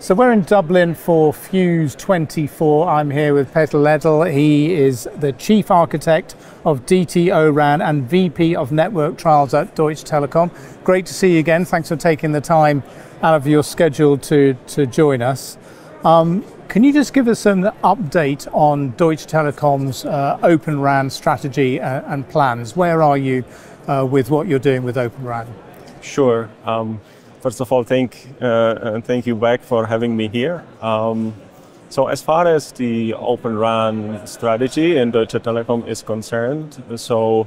So we're in Dublin for Fyuz 24. I'm here with Petr Lédl. He is the chief architect of DTO RAN and VP of network trials at Deutsche Telekom. Great to see you again. Thanks for taking the time out of your schedule to join us. Can you just give us an update on Deutsche Telekom's Open RAN strategy and plans? Where are you with what you're doing with Open RAN? Sure. First of all, thank you, Beck, for having me here. So as far as the Open RAN strategy in Deutsche Telekom is concerned, so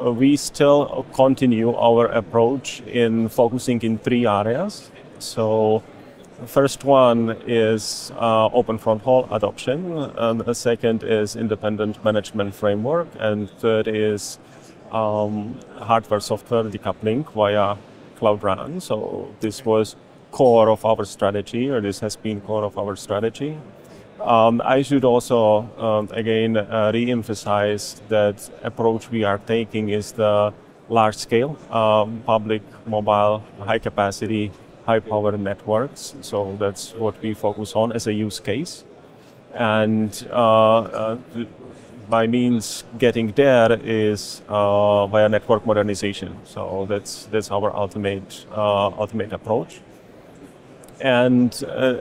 we still continue our approach in focusing in three areas. So the first one is open fronthaul adoption, and the second is independent management framework, and third is hardware-software decoupling via Cloud RAN. So this was core of our strategy, or this has been core of our strategy. I should also again re-emphasize that approach we are taking is the large-scale public mobile high-capacity, high-power networks. So that's what we focus on as a use case, and by means getting there is via network modernization. So that's our ultimate approach. And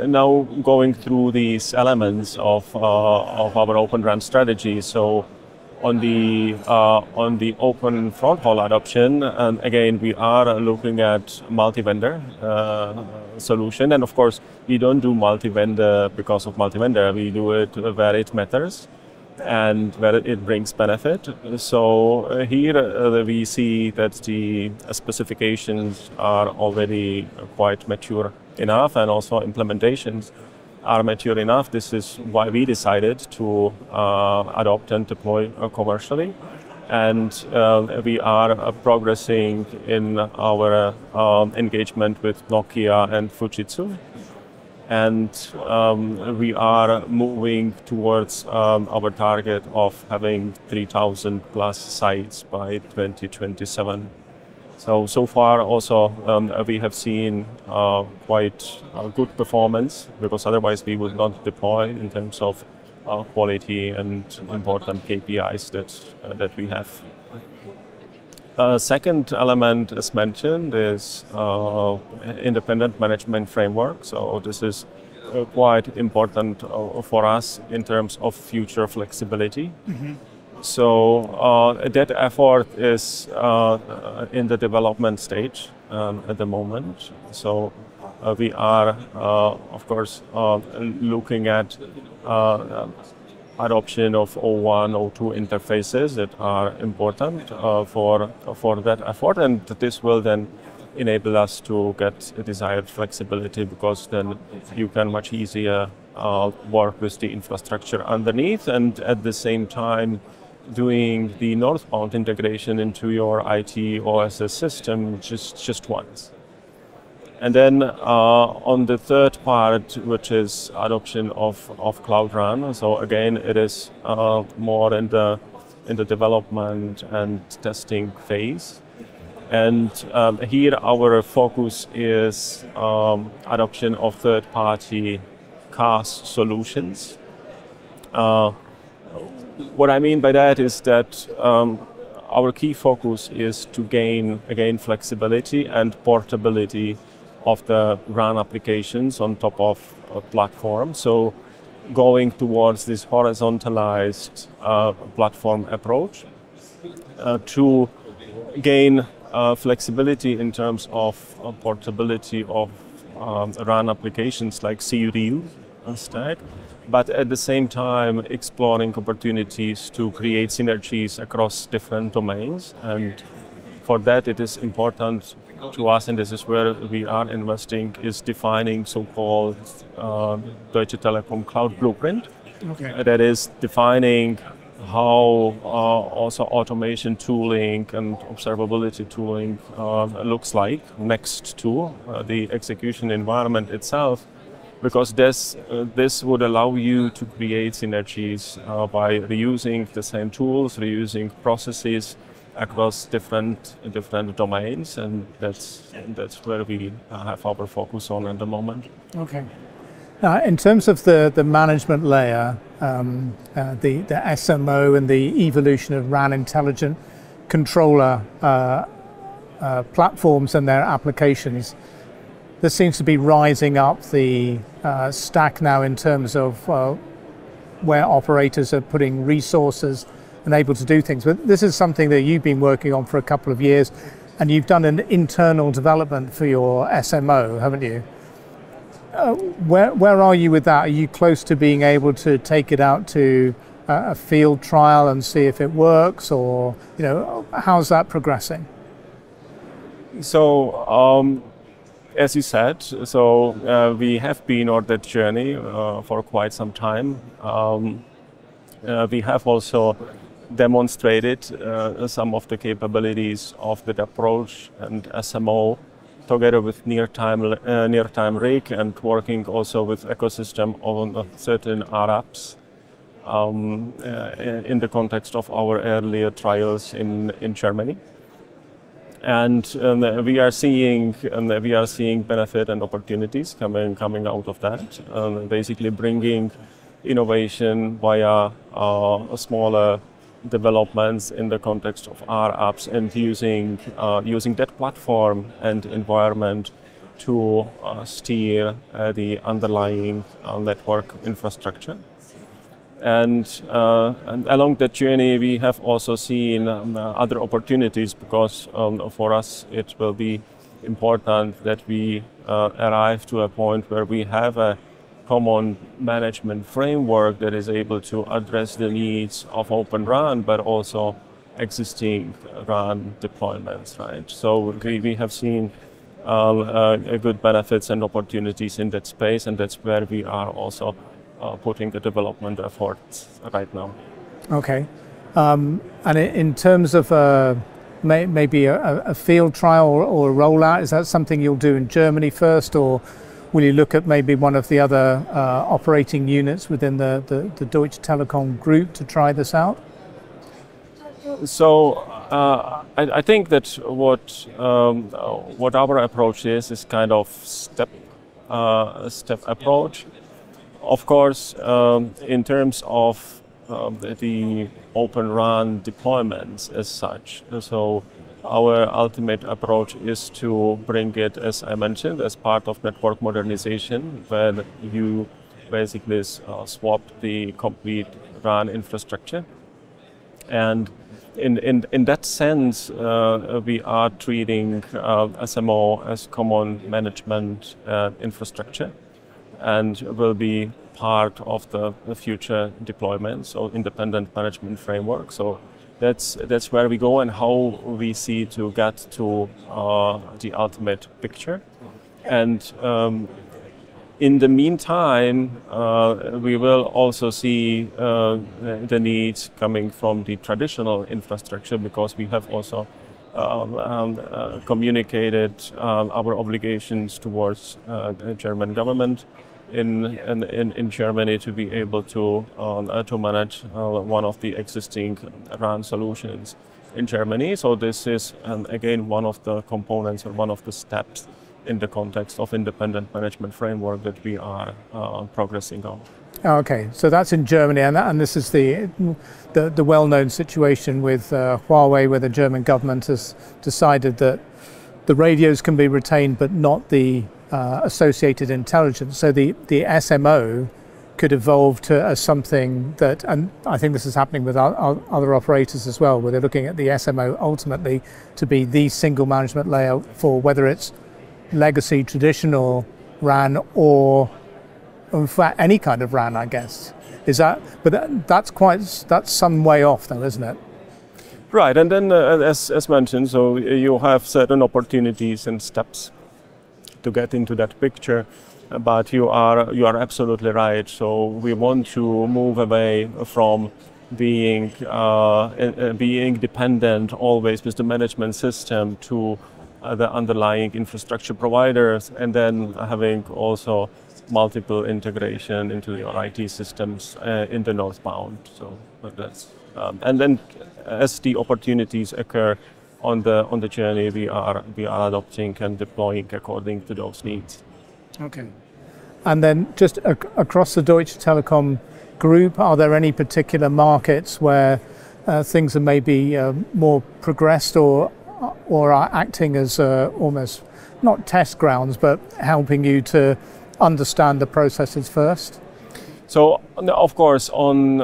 now going through these elements of our Open RAN strategy. So on the open fronthaul adoption, and again we are looking at multi-vendor solution. And of course we don't do multi-vendor because of multi-vendor. We do it where it matters and where it brings benefit. So here we see that the specifications are already quite mature enough, and also implementations are mature enough. This is why we decided to adopt and deploy commercially. And we are progressing in our engagement with Nokia and Fujitsu. And we are moving towards our target of having 3,000+ sites by 2027. So far also we have seen quite good performance, because otherwise we would not deploy, in terms of quality and important KPIs that we have. Second element, as mentioned, is independent management framework. So this is quite important for us in terms of future flexibility. Mm-hmm. So that effort is in the development stage at the moment. So we are, of course, looking at adoption of O1, O2 interfaces that are important for that effort, and this will then enable us to get desired flexibility, because then you can much easier work with the infrastructure underneath, and at the same time doing the northbound integration into your IT OSS system just once. And then on the third part, which is adoption of Cloud RAN. So again, it is more in the development and testing phase. And here our focus is adoption of third-party CAS solutions. What I mean by that is that our key focus is to gain, again, flexibility and portability of the RAN applications on top of a platform. So going towards this horizontalized platform approach to gain flexibility in terms of portability of RAN applications like C Reel and Stack, but at the same time exploring opportunities to create synergies across different domains. And for that, it is important to us, and this is where we are investing, is defining so-called Deutsche Telekom Cloud Blueprint. Okay. That is defining how also automation tooling and observability tooling looks like next to the execution environment itself, because this would allow you to create synergies by reusing the same tools, reusing processes across different domains, and that's where we have our focus on at the moment. Okay. In terms of the management layer, the SMO and the evolution of RAN intelligent controller platforms and their applications, this seems to be rising up the stack now in terms of where operators are putting resources and able to do things. But this is something that you've been working on for a couple of years, and you've done an internal development for your SMO, haven't you? Where are you with that? Are you close to being able to take it out to a field trial and see if it works, or how's that progressing? So as you said, so we have been on that journey for quite some time. We have also demonstrated some of the capabilities of that approach and SMO, together with near-time rig, and working also with ecosystem on certain RApps in the context of our earlier trials in Germany. And we are seeing benefit and opportunities coming out of that. Basically, bringing innovation via smaller developments in the context of RApps, and using that platform and environment to steer the underlying network infrastructure. And along that journey, we have also seen other opportunities, because for us it will be important that we arrive to a point where we have a common management framework that is able to address the needs of Open RAN, but also existing RAN deployments, right? So we have seen good benefits and opportunities in that space, and that's where we are also putting the development efforts right now. Okay. And in terms of maybe a field trial or a rollout, is that something you'll do in Germany first, or will you look at maybe one of the other operating units within the Deutsche Telekom group to try this out? So I think that what our approach is kind of step approach. Of course, in terms of the Open RAN deployments as such, so our ultimate approach is to bring it, as I mentioned, as part of network modernization, where you basically swap the complete RAN infrastructure. And in that sense, we are treating SMO as common management infrastructure, and will be part of the future deployments, so independent management framework. So that's where we go and how we see to get to the ultimate picture. And in the meantime, we will also see the needs coming from the traditional infrastructure, because we have also communicated our obligations towards the German government in Germany to be able to manage one of the existing RAN solutions in Germany. So this is again one of the components, or one of the steps in the context of independent management framework that we are progressing on. Okay, so that's in Germany, and this is the well-known situation with Huawei, where the German government has decided that the radios can be retained but not the associated intelligence. So the SMO could evolve to something that, and I think this is happening with other operators as well, where they're looking at the SMO ultimately to be the single management layer for whether it's legacy traditional RAN or in fact any kind of RAN, I guess. Is that, but that's some way off though, isn't it? Right, and then as mentioned, so you have certain opportunities and steps to get into that picture, but you are absolutely right. So we want to move away from being dependent always with the management system to the underlying infrastructure providers, and then having also multiple integration into your IT systems in the northbound. So that's and then as the opportunities occur on the journey, we are adopting and deploying according to those needs. Okay. And then just across the Deutsche Telekom group, are there any particular markets where things are maybe more progressed or are acting as almost not test grounds, but helping you to understand the processes first? So, of course, on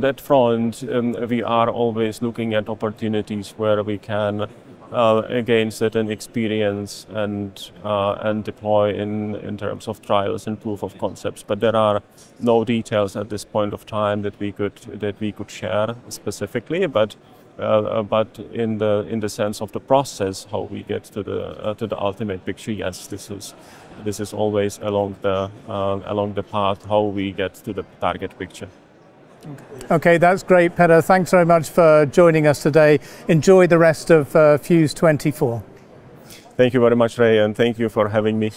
that front, we are always looking at opportunities where we can gain certain experience and deploy in terms of trials and proof of concepts. But there are no details at this point of time that we could share specifically. But in the sense of the process, how we get to the ultimate picture, yes, this is always along the path how we get to the target picture. Okay, that's great, Petr. Thanks very much for joining us today. Enjoy the rest of Fyuz 24. Thank you very much, Ray, and thank you for having me.